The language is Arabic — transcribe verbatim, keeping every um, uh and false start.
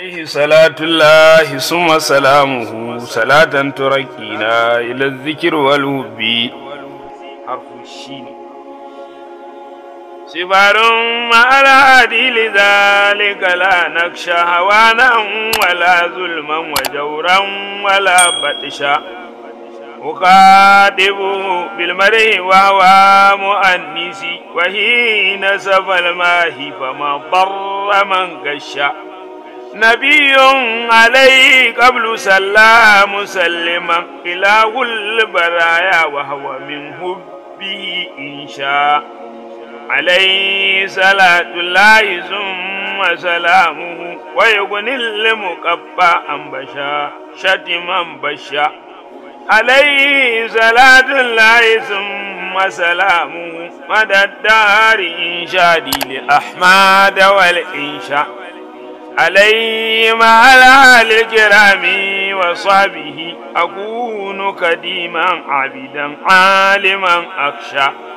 عليه صلاة الله ثم سلامه صلاة تركينا إلى الذكر والهب. حرف الشين سبار مع الهادي لذلك لا نخشى هوانا ولا ظلما وجورا ولا بطشا. أخاطبه بالمرء وهو مؤنس وحين سفى الماهي فما ضر من كشا. نبي عليه قبل صلى مسلما إله البرايا وهو من حبه إنشاء. عليه صلاة الله ثم سلامه ويغني المكفى عن بشا شتما بشا. عليه صلاة الله ثم سلامه مدى الدار إنشادي لأحمد والإنشاء. عليه مع الآل الكرام وصحبه أكون قديما عبدا عالما أخشى.